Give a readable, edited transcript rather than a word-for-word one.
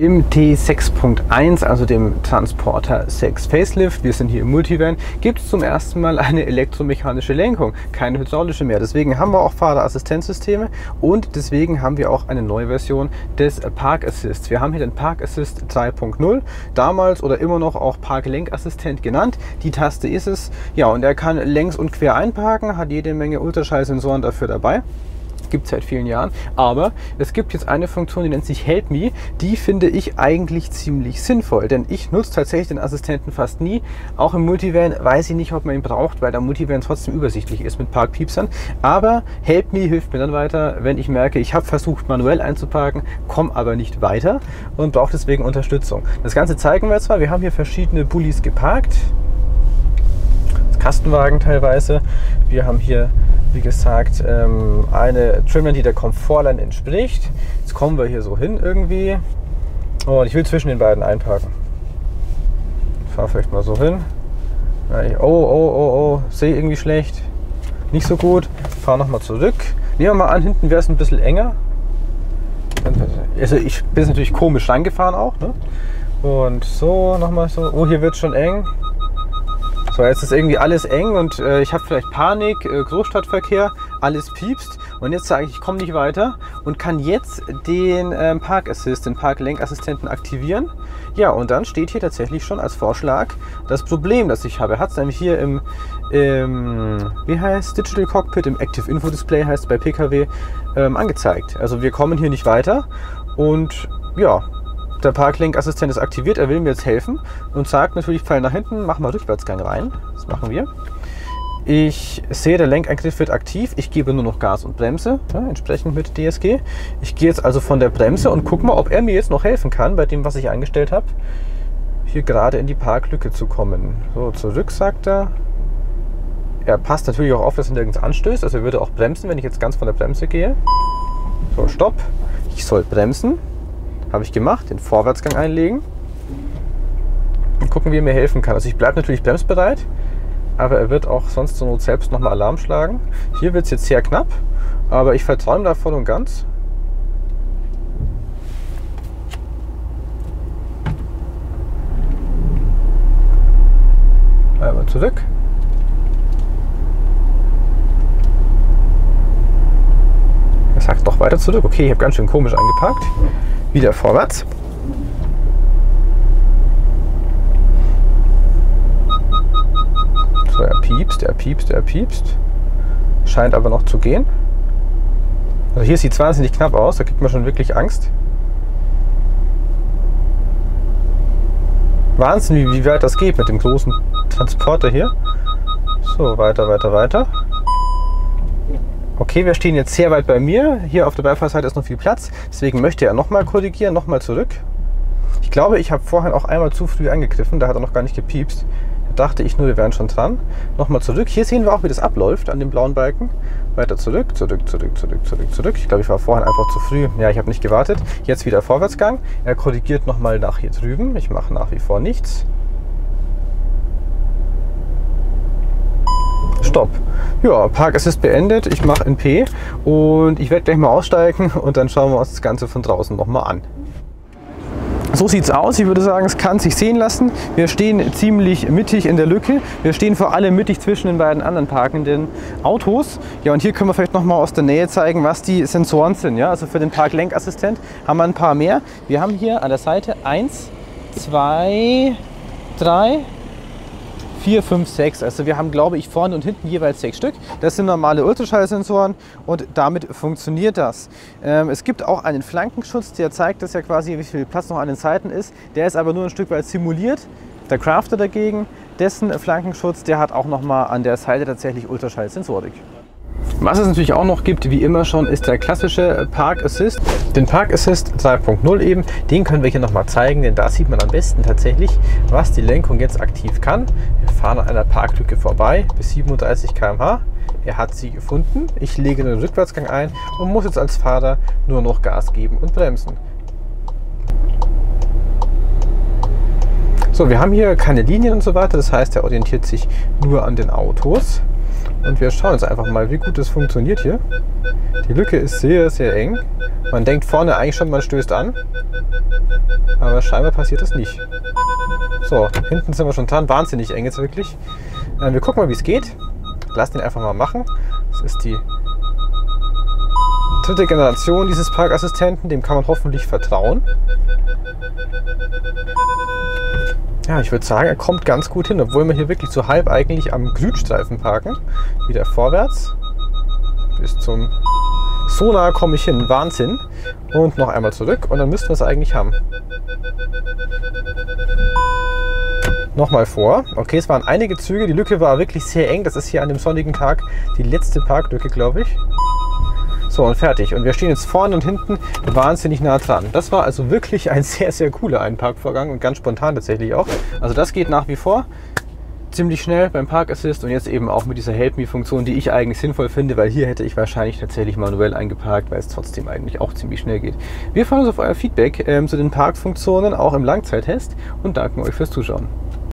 Im T6.1, also dem Transporter 6 Facelift, wir sind hier im Multivan, gibt es zum ersten Mal eine elektromechanische Lenkung, keine hydraulische mehr. Deswegen haben wir auch Fahrerassistenzsysteme und deswegen haben wir auch eine neue Version des Park Assist. Wir haben hier den Park Assist 3.0, damals oder immer noch auch Parklenkassistent genannt. Die Taste ist es. Ja, und er kann längs und quer einparken, hat jede Menge Ultraschallsensoren dafür dabei. Gibt es seit vielen Jahren, aber es gibt jetzt eine Funktion, die nennt sich Help Me, die finde ich eigentlich ziemlich sinnvoll, denn ich nutze tatsächlich den Assistenten fast nie, auch im Multivan weiß ich nicht, ob man ihn braucht, weil der Multivan trotzdem übersichtlich ist mit Parkpiepsern, aber Help Me hilft mir dann weiter, wenn ich merke, ich habe versucht manuell einzuparken, komme aber nicht weiter und brauche deswegen Unterstützung. Das Ganze zeigen wir zwar, wir haben hier verschiedene Bullis geparkt, Kastenwagen teilweise, wir haben hier wie gesagt eine Trimline, die der Komfortline entspricht. Jetzt kommen wir hier so hin irgendwie und ich will zwischen den beiden einparken. Ich fahre vielleicht mal so hin. Oh, oh, sehe irgendwie schlecht. Nicht so gut. Fahre nochmal zurück. Nehmen wir mal an, hinten wäre es ein bisschen enger. Also ich bin natürlich komisch reingefahren auch. Ne? Und so, nochmal so. Oh, hier wird es schon eng. So, jetzt ist irgendwie alles eng und ich habe vielleicht Panik, Großstadtverkehr, alles piepst und jetzt sage ich, ich komme nicht weiter und kann jetzt den Park Assist, den Parklenkassistenten aktivieren. Ja, und dann steht hier tatsächlich schon als Vorschlag das Problem, das ich habe. Er hat es nämlich hier im wie heißt Digital Cockpit, im Active Info Display heißt es bei PKW, angezeigt. Also wir kommen hier nicht weiter und ja. Der Parklenkassistent ist aktiviert, er will mir jetzt helfen und sagt natürlich, Pfeil nach hinten, mach mal Rückwärtsgang rein. Das machen wir. Ich sehe, der Lenkeingriff wird aktiv, ich gebe nur noch Gas und Bremse, ja, entsprechend mit DSG. Ich gehe jetzt also von der Bremse und gucke mal, ob er mir jetzt noch helfen kann, bei dem, was ich eingestellt habe, hier gerade in die Parklücke zu kommen. So, zurück, sagt er. Er passt natürlich auch auf, dass er nirgends anstößt, also er würde auch bremsen, wenn ich jetzt ganz von der Bremse gehe. So, stopp. Ich soll bremsen. Habe ich gemacht, den Vorwärtsgang einlegen und gucken, wie er mir helfen kann. Also ich bleibe natürlich bremsbereit, aber er wird auch sonst zur Not selbst nochmal Alarm schlagen. Hier wird es jetzt sehr knapp, aber ich vertraue ihm da voll und ganz. Einmal zurück. Er sagt doch weiter zurück. Okay, ich habe ganz schön komisch eingeparkt. Wieder vorwärts. So, er piepst, er piepst, er piepst. Scheint aber noch zu gehen. Also hier sieht es wahnsinnig knapp aus, da kriegt man schon wirklich Angst. Wahnsinn, wie weit das geht mit dem großen Transporter hier. So, weiter, weiter, weiter. Okay, wir stehen jetzt sehr weit bei mir. Hier auf der Beifahrerseite ist noch viel Platz. Deswegen möchte er nochmal korrigieren, nochmal zurück. Ich glaube, ich habe vorhin auch einmal zu früh angegriffen. Da hat er noch gar nicht gepiepst. Da dachte ich nur, wir wären schon dran. Nochmal zurück. Hier sehen wir auch, wie das abläuft an dem blauen Balken. Weiter zurück, zurück, zurück, zurück, zurück, zurück. Ich glaube, ich war vorhin einfach zu früh. Ja, ich habe nicht gewartet. Jetzt wieder Vorwärtsgang. Er korrigiert nochmal nach hier drüben. Ich mache nach wie vor nichts. Stopp. Ja, Park Assist beendet, ich mache in P und ich werde gleich mal aussteigen und dann schauen wir uns das Ganze von draußen nochmal an. So sieht es aus, ich würde sagen, es kann sich sehen lassen. Wir stehen ziemlich mittig in der Lücke, wir stehen vor allem mittig zwischen den beiden anderen parkenden Autos. Ja, und hier können wir vielleicht nochmal aus der Nähe zeigen, was die Sensoren sind. Ja, also für den Parklenkassistent haben wir ein paar mehr. Wir haben hier an der Seite 1, 2, 3... 4, 5, 6. Also wir haben, glaube ich, vorne und hinten jeweils 6 Stück. Das sind normale Ultraschallsensoren und damit funktioniert das. Es gibt auch einen Flankenschutz, der zeigt, dass ja quasi, wie viel Platz noch an den Seiten ist. Der ist aber nur ein Stück weit simuliert. Der Crafter dagegen, dessen Flankenschutz, der hat auch nochmal an der Seite tatsächlich Ultraschallsensorik. Was es natürlich auch noch gibt, wie immer schon, ist der klassische Park Assist. Den Park Assist 3.0 eben, den können wir hier nochmal zeigen, denn da sieht man am besten tatsächlich, was die Lenkung jetzt aktiv kann. Wir fahren an einer Parklücke vorbei bis 37 km/h. Er hat sie gefunden. Ich lege den Rückwärtsgang ein und muss jetzt als Fahrer nur noch Gas geben und bremsen. So, wir haben hier keine Linien und so weiter, das heißt, er orientiert sich nur an den Autos. Und wir schauen jetzt einfach mal, wie gut das funktioniert hier. Die Lücke ist sehr, sehr eng. Man denkt vorne eigentlich schon, man stößt an. aber scheinbar passiert das nicht. So, hinten sind wir schon dran. Wahnsinnig eng jetzt wirklich. Wir gucken mal, wie es geht. Lassen den einfach mal machen. Das ist die dritte Generation dieses Parkassistenten. Dem kann man hoffentlich vertrauen. Ja, ich würde sagen, er kommt ganz gut hin, obwohl wir hier wirklich so halb eigentlich am Grünstreifen parken. Wieder vorwärts. Bis zum... So nah komme ich hin. Wahnsinn. Und noch einmal zurück. Und dann müssten wir es eigentlich haben. Nochmal vor. Okay, es waren einige Züge. Die Lücke war wirklich sehr eng. Das ist hier an dem sonnigen Tag die letzte Parklücke, glaube ich. So, und fertig. Und wir stehen jetzt vorne und hinten wahnsinnig nah dran. Das war also wirklich ein sehr, sehr cooler Einparkvorgang und ganz spontan tatsächlich auch. Also das geht nach wie vor ziemlich schnell beim Park Assist und jetzt eben auch mit dieser Help Me Funktion, die ich eigentlich sinnvoll finde, weil hier hätte ich wahrscheinlich tatsächlich manuell eingeparkt, weil es trotzdem eigentlich auch ziemlich schnell geht. Wir freuen uns auf euer Feedback zu den Parkfunktionen auch im Langzeittest und danken euch fürs Zuschauen.